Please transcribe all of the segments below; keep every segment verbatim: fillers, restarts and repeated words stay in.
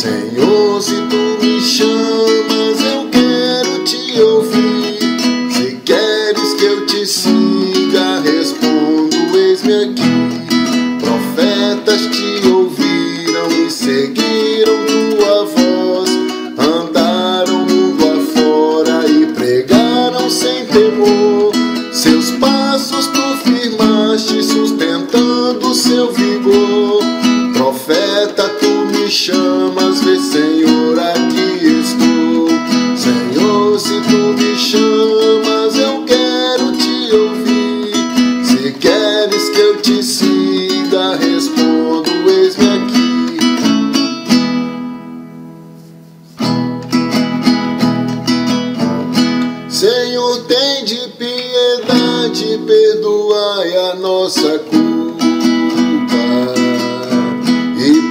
Senhor, se tu me chamas, eu quero te ouvir. Se queres que eu te siga, respondo, eis-me aqui. Profetas te ouviram e seguiram tua voz, andaram mundo afora e pregaram sem temor. Seus passos tu firmaste, sustentando seu vigor. Profeta, tu me chamas, vê, Senhor, aqui estou. Senhor, se tu me chamas, eu quero te ouvir. Se queres que eu te siga, respondo, eis-me aqui. Senhor, tende piedade, perdoai a nossa culpa.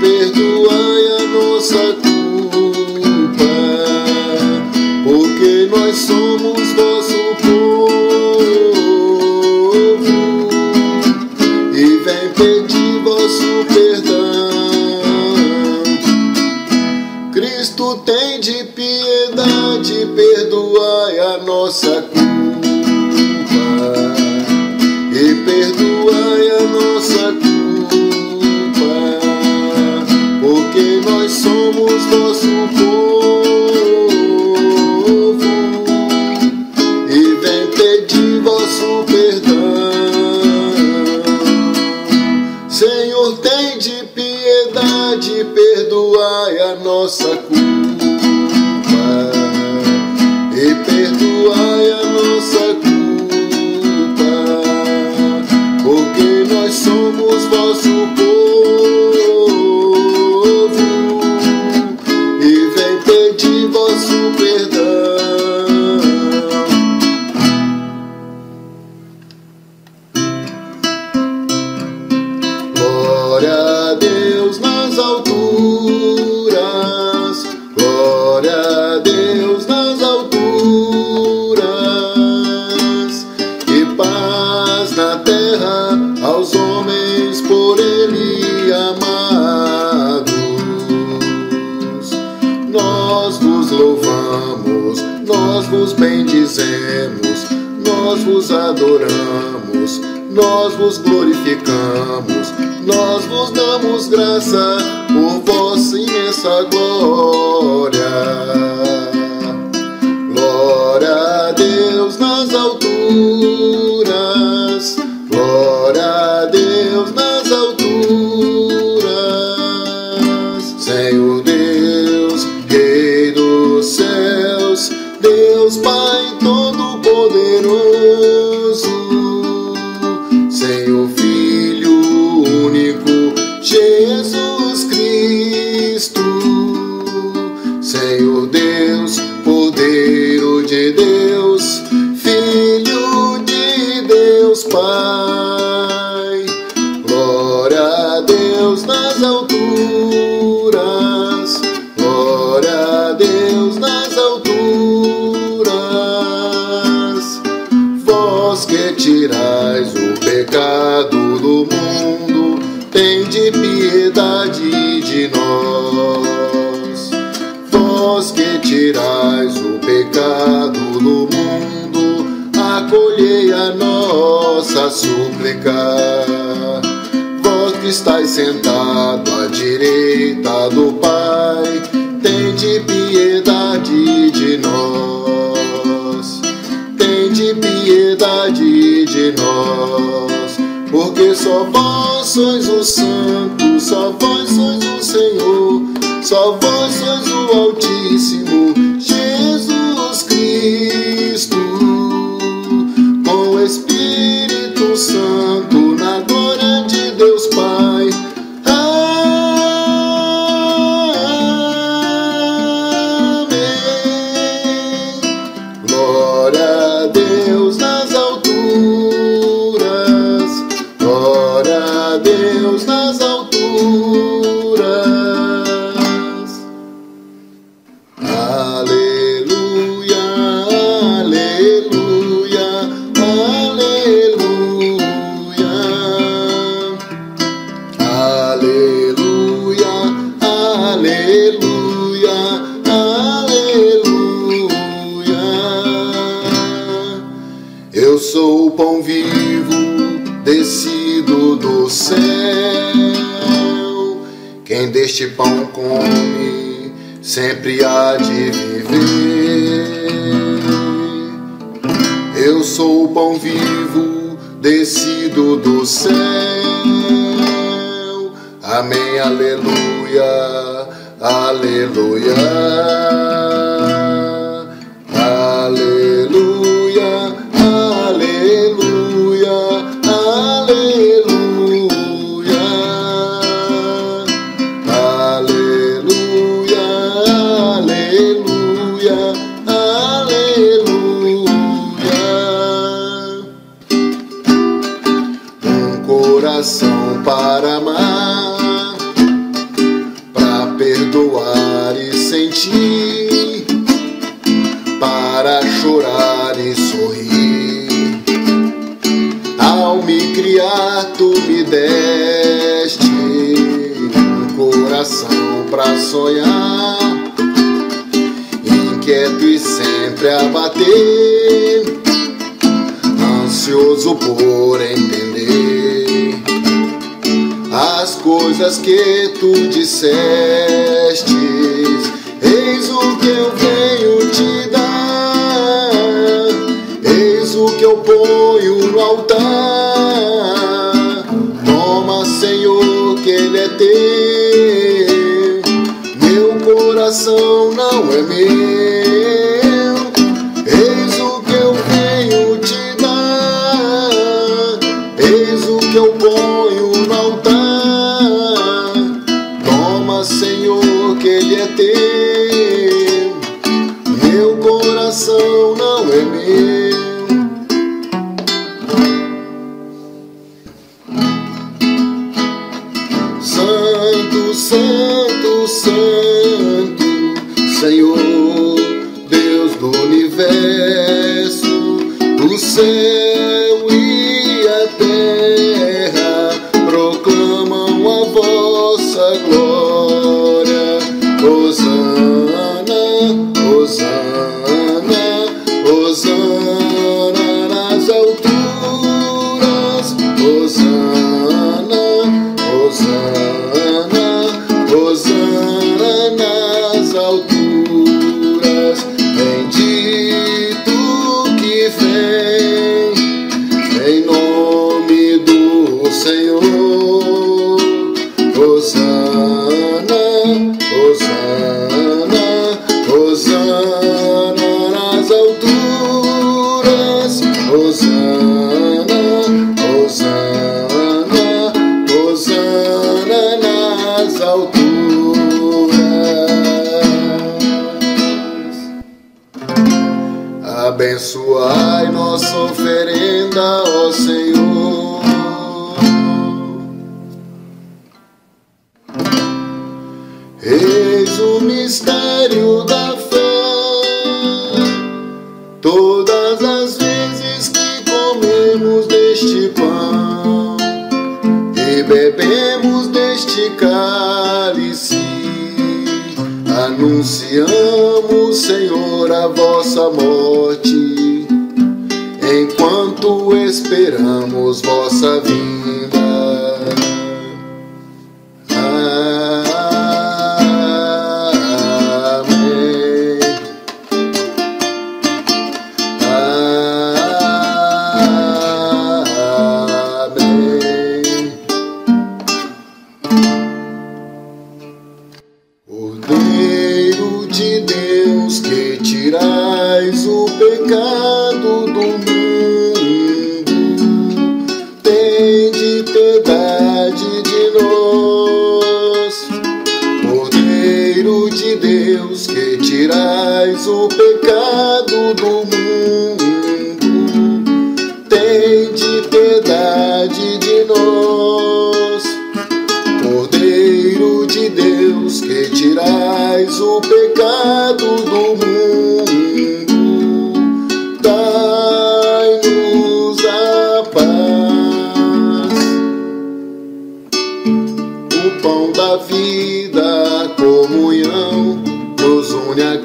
Perdoai a nossa culpa, porque nós somos vosso povo, e vem pedir vosso perdão. Cristo, tende piedade, perdoai a nossa culpa, e perdoai a nossa culpa, porque nós somos vosso povo, e vem pedir vosso perdão. Senhor, tende piedade, perdoai a nossa culpa, e perdoai a nossa culpa, porque nós somos vosso povo, vosso perdão. Glória a Deus nas alturas, glória a Deus nas alturas, e paz na terra aos homens por ele amados. Nós vos louvamos, nós vos bendizemos, nós vos adoramos, nós vos glorificamos, nós vos damos graça por vossa imensa glória. Glória a Deus nas alturas, glória a Deus nas alturas, Senhor Deus, Rei dos céus, Deus Pai Todo-Poderoso, Senhor Filho Único, Jesus Cristo, Senhor Deus, Cordeiro de Deus, Filho de Deus Pai. Glória a Deus nas alturas, glória a Deus nas alturas. Vós que tirais o pecado do mundo, tende piedade de nós. Vós que tirais o pecado do mundo, acolhei a nossa súplica. Vós que estáis sentado à direita do Pai, tende piedade de nós, tende piedade de nós, porque só vós sois o Santo, só vós sois o Senhor, só vós sois o Altíssimo, Jesus Cristo, com o Espírito Santo, na glória de Deus Pai. Amém. Glória a Deus nas alturas, glória a Deus nas alturas. Aleluia, aleluia, aleluia, aleluia, aleluia. Quem deste pão come, sempre há de viver. Eu sou o pão vivo, descido do céu. Amém, aleluia, aleluia, aleluia, aleluia, aleluia, aleluia, aleluia, aleluia. Um coração para amar, perdoar e sentir, para chorar e sorrir. Ao me criar tu me deste um coração pra sonhar, inquieto e sempre a bater, ansioso por entender as coisas que tu disseste. Eis o que eu venho te dar, eis o que eu ponho no altar. Toma, Senhor, que ele é teu, meu coração não é meu. Eis o que eu venho te dar, eis o que eu ponho no altar. Senhor, que ele é teu, meu coração não é meu. Santo, santo, santo, Senhor, Deus do universo, o céu e a terra proclamam a vossa glória. Hosana, Hosana, Hosana nas alturas. Hosana, Hosana, Hosana nas alturas. Bendito que vem em nome do Senhor. Hosana, Hosana, Hosana nas alturas. Hosana, Hosana, Hosana nas alturas. Abençoai nossa oferenda, ó Senhor. Eis o mistério da fé. Todas as vezes que comemos deste pão e bebemos deste cálice, anunciamos, Senhor, a vossa morte, enquanto esperamos vossa vinda. Tirais o pecado do mundo, tende piedade de nós. Cordeiro de Deus, que tirais o pecado do mundo, tende piedade de nós. Cordeiro de Deus, que tirais o pecado do mundo,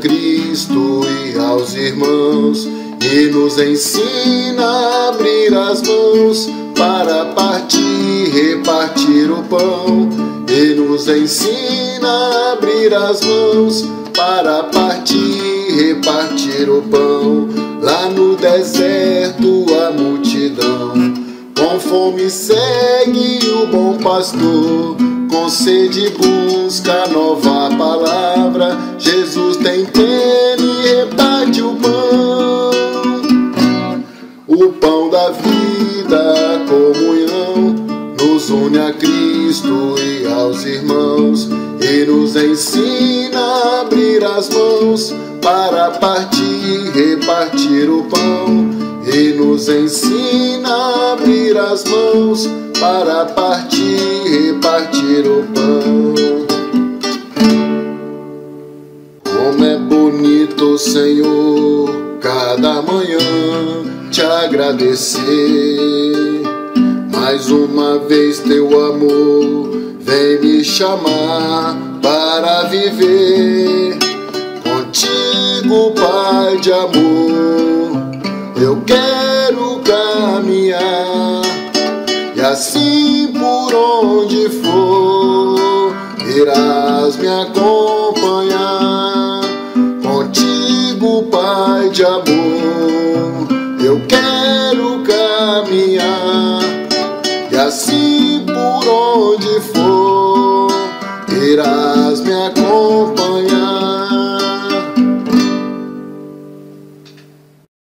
Cristo e aos irmãos, e nos ensina a abrir as mãos para partir, repartir o pão, e nos nos ensina a abrir as mãos para partir e repartir o pão. Lá no deserto a multidão com fome segue o bom pastor, com sede busca a nova palavra. Jesus tem pena e reparte o pão. O pão da vida, a comunhão, nos une a Cristo e aos irmãos, e nos ensina a abrir as mãos para partir e repartir o pão. E nos ensina a abrir as mãos para partir e repartir o pão. Como é bonito, Senhor, cada manhã te agradecer. Mais uma vez teu amor vem me chamar para viver. Contigo, Pai de amor, eu quero caminhar, e assim por onde for irás me acompanhar.